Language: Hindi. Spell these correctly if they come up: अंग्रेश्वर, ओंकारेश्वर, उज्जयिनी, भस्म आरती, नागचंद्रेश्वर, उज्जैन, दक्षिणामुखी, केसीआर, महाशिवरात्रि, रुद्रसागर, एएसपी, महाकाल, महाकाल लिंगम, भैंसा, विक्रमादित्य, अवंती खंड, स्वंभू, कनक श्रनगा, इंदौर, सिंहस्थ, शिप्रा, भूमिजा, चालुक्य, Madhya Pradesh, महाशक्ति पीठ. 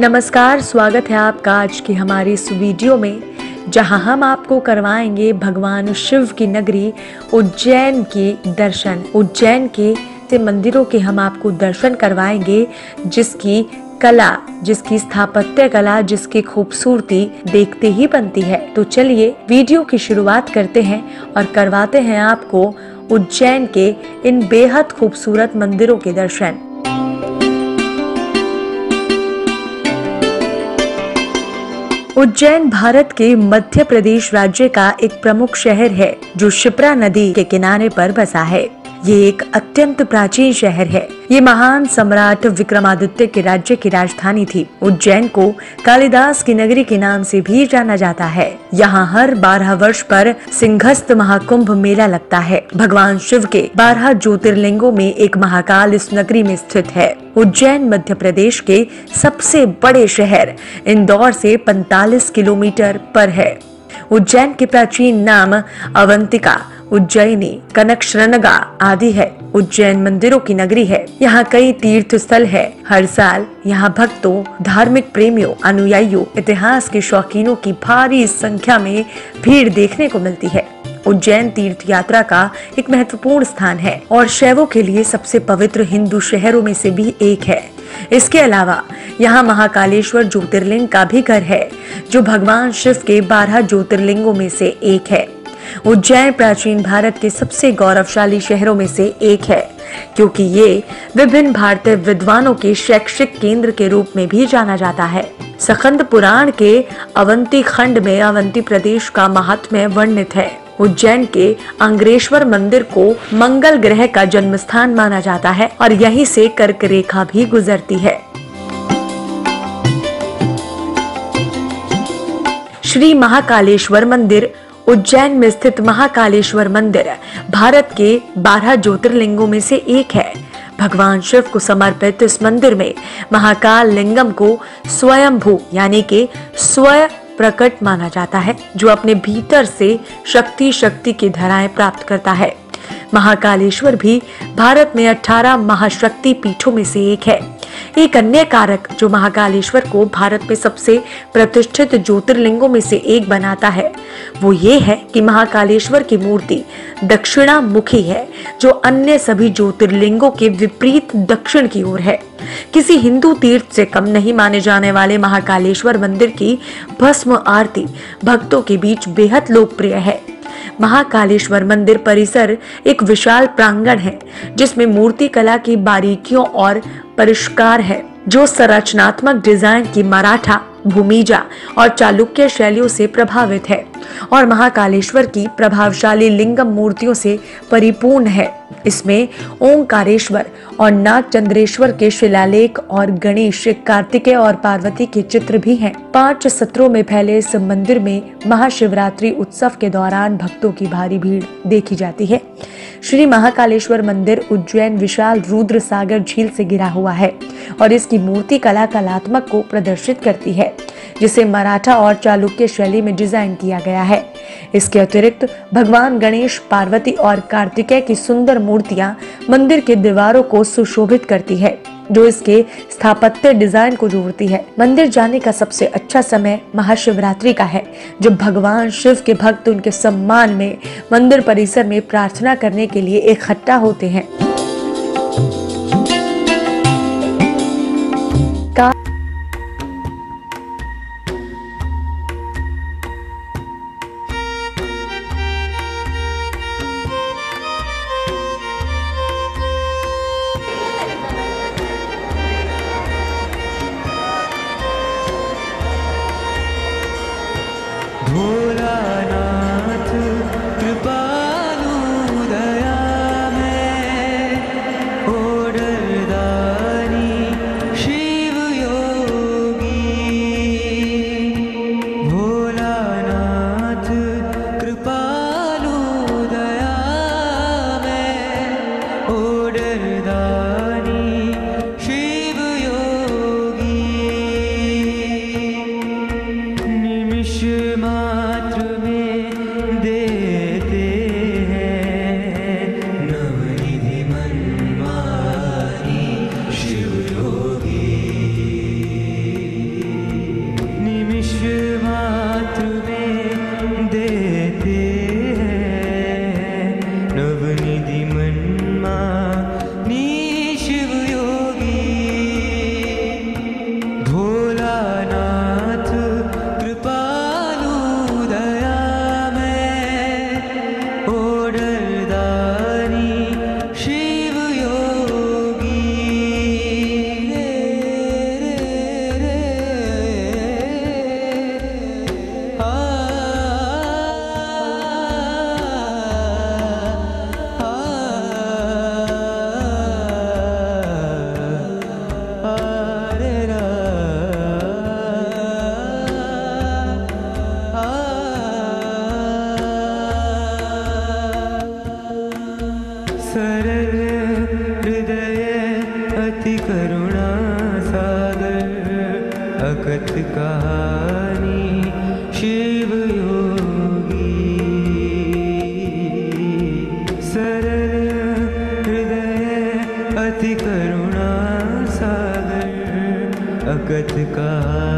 नमस्कार, स्वागत है आपका आज की हमारी इस वीडियो में, जहां हम आपको करवाएंगे भगवान शिव की नगरी उज्जैन के दर्शन। उज्जैन के मंदिरों के हम आपको दर्शन करवाएंगे जिसकी कला, जिसकी स्थापत्य कला, जिसकी खूबसूरती देखते ही बनती है। तो चलिए वीडियो की शुरुआत करते हैं और करवाते हैं आपको उज्जैन के इन बेहद खूबसूरत मंदिरों के दर्शन। उज्जैन भारत के मध्य प्रदेश राज्य का एक प्रमुख शहर है जो शिप्रा नदी के किनारे पर बसा है। ये एक अत्यंत प्राचीन शहर है। ये महान सम्राट विक्रमादित्य के राज्य की राजधानी थी। उज्जैन को कालिदास की नगरी के नाम से भी जाना जाता है। यहाँ हर 12 वर्ष पर सिंहस्थ महाकुंभ मेला लगता है। भगवान शिव के 12 ज्योतिर्लिंगों में एक महाकाल इस नगरी में स्थित है। उज्जैन मध्य प्रदेश के सबसे बड़े शहर इंदौर से 45 किलोमीटर पर है। उज्जैन के प्राचीन नाम अवंतिका, उज्जयिनी, कनक श्रनगा आदि है। उज्जैन मंदिरों की नगरी है। यहाँ कई तीर्थ स्थल है। हर साल यहाँ भक्तों, धार्मिक प्रेमियों, अनुयायियों, इतिहास के शौकीनों की भारी संख्या में भीड़ देखने को मिलती है। उज्जैन तीर्थ यात्रा का एक महत्वपूर्ण स्थान है और शैवों के लिए सबसे पवित्र हिंदू शहरों में से भी एक है। इसके अलावा यहाँ महाकालेश्वर ज्योतिर्लिंग का भी घर है जो भगवान शिव के 12 ज्योतिर्लिंगों में से एक है। उज्जैन प्राचीन भारत के सबसे गौरवशाली शहरों में से एक है क्योंकि ये विभिन्न भारतीय विद्वानों के शैक्षिक केंद्र के रूप में भी जाना जाता है। स्कंद पुराण के अवंती खंड में अवंती प्रदेश का महात्म्य वर्णित है। उज्जैन के अंग्रेश्वर मंदिर को मंगल ग्रह का जन्मस्थान माना जाता है और यहीं से कर्क रेखा भी गुजरती है। श्री महाकालेश्वर मंदिर। उज्जैन में स्थित महाकालेश्वर मंदिर भारत के 12 ज्योतिर्लिंगों में से एक है। भगवान शिव को समर्पित इस मंदिर में महाकाल लिंगम को स्वयंभू यानी कि स्वयं प्रकट माना जाता है जो अपने भीतर से शक्ति की धाराएं प्राप्त करता है। महाकालेश्वर भी भारत में 18 महाशक्ति पीठों में से एक है। एक अन्य कारक जो महाकालेश्वर को भारत में सबसे प्रतिष्ठित ज्योतिर्लिंगों में से एक बनाता है वो ये है कि महाकालेश्वर की मूर्ति दक्षिणामुखी है जो अन्य सभी ज्योतिर्लिंगों के विपरीत दक्षिण की ओर है। किसी हिंदू तीर्थ से कम नहीं माने जाने वाले महाकालेश्वर मंदिर की भस्म आरती भक्तों के बीच बेहद लोकप्रिय है। महाकालेश्वर मंदिर परिसर एक विशाल प्रांगण है जिसमें मूर्ति कला की बारीकियों और परिष्कार है जो संरचनात्मक डिजाइन की मराठा, भूमिजा और चालुक्य शैलियों से प्रभावित है और महाकालेश्वर की प्रभावशाली लिंगम मूर्तियों से परिपूर्ण है। इसमें ओंकारेश्वर और नागचंद्रेश्वर के शिलालेख और गणेश, कार्तिकेय और पार्वती के चित्र भी हैं। 5 सत्रों में फैले इस मंदिर में महाशिवरात्रि उत्सव के दौरान भक्तों की भारी भीड़ देखी जाती है। श्री महाकालेश्वर मंदिर उज्जैन विशाल रुद्रसागर झील से घिरा हुआ है और इसकी मूर्ति कला कलात्मक को प्रदर्शित करती है जिसे मराठा और चालुक्य शैली में डिजाइन किया गया है। इसके अतिरिक्त भगवान गणेश, पार्वती और कार्तिकेय की सुंदर मूर्तियां मंदिर के दीवारों को सुशोभित करती है जो इसके स्थापत्य डिजाइन को जोड़ती है। मंदिर जाने का सबसे अच्छा समय महाशिवरात्रि का है जब भगवान शिव के भक्त उनके सम्मान में मंदिर परिसर में प्रार्थना करने के लिए इकट्ठा होते हैं। सरल हृदय अति करुणा सागर, अकथ कहानी शिव योगी। सरल हृदय अति करुणा सागर, अकथ कहानी